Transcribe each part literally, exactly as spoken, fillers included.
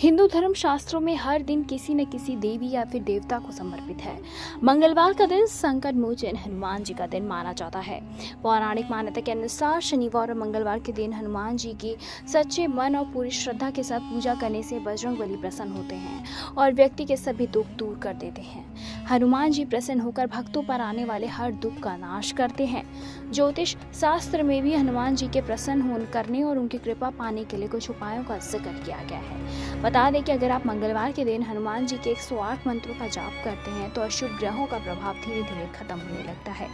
हिंदू धर्म शास्त्रों में हर दिन किसी न किसी देवी या फिर देवता को समर्पित है। मंगलवार का दिन संकट मोचन हनुमान जी का दिन माना जाता है। पौराणिक मान्यता के अनुसार शनिवार और मंगलवार के दिन हनुमान जी की सच्चे मन और पूरी श्रद्धा के साथ पूजा करने से बजरंगबली प्रसन्न होते हैं और व्यक्ति के सभी दुख दूर कर देते हैं। हनुमान जी प्रसन्न होकर भक्तों पर आने वाले हर दुख का नाश करते हैं। ज्योतिष शास्त्र में भी हनुमान जी के प्रसन्न होने करने और उनकी कृपा पाने के लिए कुछ उपायों का जिक्र किया गया है। बता दें कि अगर आप मंगलवार के दिन हनुमान जी के एक सौ आठ मंत्रों का जाप करते हैं तो अशुभ ग्रहों का प्रभाव धीरे धीरे खत्म होने लगता है।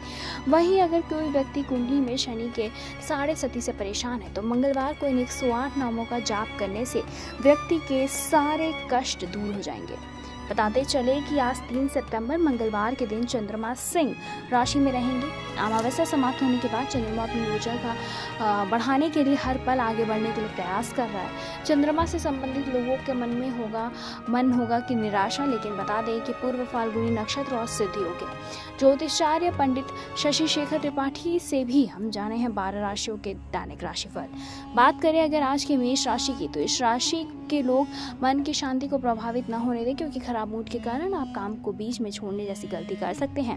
वहीं अगर कोई व्यक्ति कुंडली में शनि के साढ़े सती से परेशान है तो मंगलवार को इन एक सौ आठ नामों का जाप करने से व्यक्ति के सारे कष्ट दूर हो जाएंगे। बताते चले कि आज तीन सितंबर मंगलवार के दिन चंद्रमा सिंह राशि में रहेंगे। अमावस्या समाप्त होने के बाद चंद्रमा अपनी ऊर्जा का बढ़ाने के लिए हर पल आगे बढ़ने के लिए प्रयास कर रहा है। चंद्रमा से संबंधित लोगों के मन में होगा मन होगा कि निराशा, लेकिन बता दें कि पूर्व फाल्गुनी नक्षत्र और सिद्धि हो गए। ज्योतिषाचार्य पंडित शशि शेखर त्रिपाठी से भी हम जाने हैं बारह राशियों के दैनिक राशिफल। बात करें अगर आज के मेष राशि की तो इस राशि के लोग मन की शांति को प्रभावित न होने दें, क्योंकि खराब मूड के कारण आप काम को बीच में छोड़ने जैसी गलती कर सकते हैं।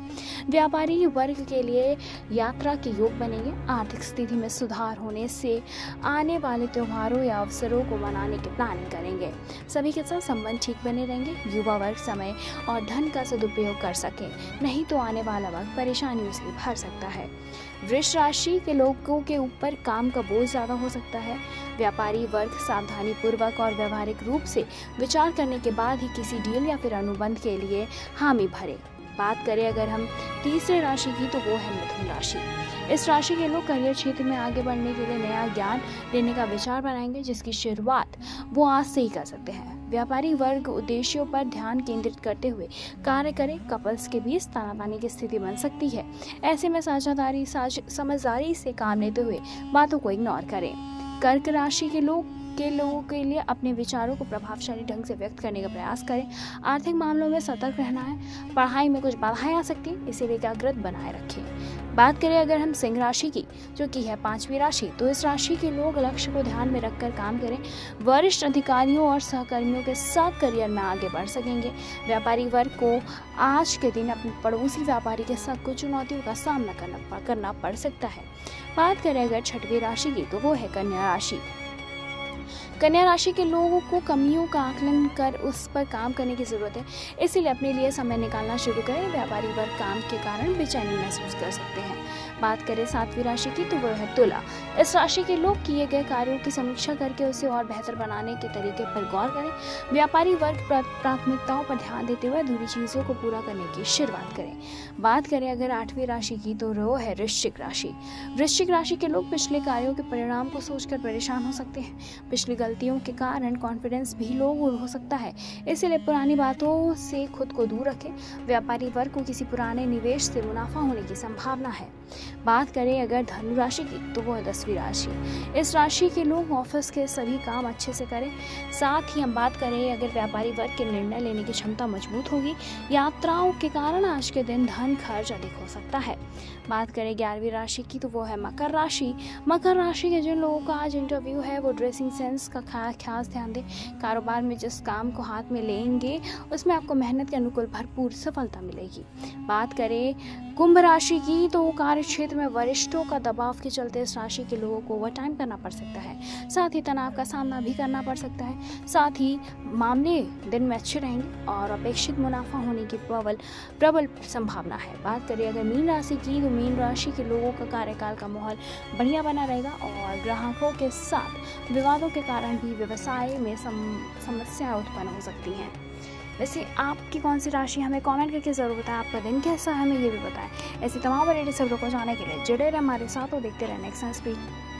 व्यापारी वर्ग के लिए यात्रा के योग बनेंगे। आर्थिक स्थिति में सुधार होने से आने वाले त्योहारों या अवसरों को मनाने की प्लानिंग करेंगे। सभी के साथ संबंध ठीक बने रहेंगे। युवा वर्ग समय और धन का सदुपयोग कर सके, नहीं तो आने वाला वक्त परेशानियों से भर सकता है। वृष राशि के लोगों के ऊपर काम का बोझ ज्यादा हो सकता है। व्यापारी वर्ग सावधानी पूर्वक और व्यवहारिक रूप से विचार करने के बाद ही किसी डील या फिर अनुबंध के लिए हामी भरे। बात करें अगर हम तीसरे राशि की तो वो है मिथुन राशि। इस राशि के लोग करियर क्षेत्र में आगे बढ़ने के लिए नया ज्ञान लेने का विचार बनाएंगे, जिसकी शुरुआत वो आज से ही कर सकते हैं। व्यापारी वर्ग उद्देश्यों पर ध्यान केंद्रित करते हुए कार्य करें। कपल्स के बीच तानाबानी की स्थिति बन सकती है। ऐसे में साझेदारी समझदारी से काम लेते हुए बातों को इग्नोर करें। कर्क राशि के लोग के लोगों के लिए अपने विचारों को प्रभावशाली ढंग से व्यक्त करने का प्रयास करें। आर्थिक मामलों में सतर्क रहना है। पढ़ाई में कुछ बाधाएं आ सकती है, इसीलिए एकाग्रत बनाए रखें। बात करें अगर हम सिंह राशि की जो कि है पांचवी राशि, तो इस राशि के लोग लक्ष्य को ध्यान में रखकर काम करें। वरिष्ठ अधिकारियों और सहकर्मियों के साथ करियर में आगे बढ़ सकेंगे। व्यापारी वर्ग को आज के दिन अपने पड़ोसी व्यापारी के साथ कुछ चुनौतियों का सामना करना करना पड़ सकता है। बात करें अगर छठवीं राशि की तो वो है कन्या राशि। कन्या राशि के लोगों को कमियों का आकलन कर उस पर काम करने की जरूरत है, इसीलिए अपने लिए समय निकालना शुरू करें। व्यापारी वर्ग काम के कारण बेचैनी महसूस कर सकते हैं। बात करें सातवीं राशि की तो वह है तुला। इस राशि के लोग किए गए कार्यों की समीक्षा करके उसे और बेहतर बनाने के तरीके पर गौर करें। व्यापारी वर्ग प्राथमिकताओं पर ध्यान देते हुए अधूरी चीज़ों को पूरा करने की शुरुआत करें। बात करें अगर आठवीं राशि की तो वो है वृश्चिक राशि। वृश्चिक राशि के लोग पिछले कार्यों के परिणाम को सोचकर परेशान हो सकते हैं। पिछली गलतियों के कारण कॉन्फिडेंस भी लो हो सकता है, इसलिए पुरानी बातों से खुद को दूर रखें। व्यापारी वर्ग को किसी पुराने निवेश से मुनाफा होने की संभावना है। बात करें अगर धनु राशि की तो वो है दसवीं राशि। इस राशि के लोग ऑफिस के सभी काम अच्छे से करें। साथ ही हम बात करें अगर व्यापारी वर्ग के निर्णय लेने की क्षमता मजबूत होगी। यात्राओं के कारण आज के दिन धन खर्च अधिक हो सकता है। बात करें ग्यारहवीं राशि की तो वो है मकर राशि। मकर राशि के जिन लोगों का आज इंटरव्यू है वो ड्रेसिंग सेंस का खास ध्यान दें। कारोबार में जिस काम को हाथ में लेंगे उसमें आपको मेहनत के अनुकूल भरपूर सफलता मिलेगी। बात करें कुंभ राशि की तो कार्य क्षेत्र में वरिष्ठों का दबाव के चलते इस राशि के लोगों को ओवर टाइम करना पड़ सकता है। साथ ही तनाव का सामना भी करना पड़ सकता है। साथ ही मामले दिन में अच्छे रहेंगे और अपेक्षित मुनाफा होने की प्रबल प्रबल संभावना है। बात करें अगर मीन राशि की तो मीन राशि के लोगों का कार्यकाल का माहौल बढ़िया बना रहेगा और ग्राहकों के साथ विवादों के कारण भी व्यवसाय में समस्या उत्पन्न हो सकती हैं। वैसे आपकी कौन सी राशि हमें कमेंट करके ज़रूर बताएं। आपका दिन कैसा है हमें ये भी बताएं। ऐसी तमाम लेटेस्ट खबरों को जानने के लिए जुड़े रहे हमारे साथ और देखते रहे नेक्स्ट स्पीड।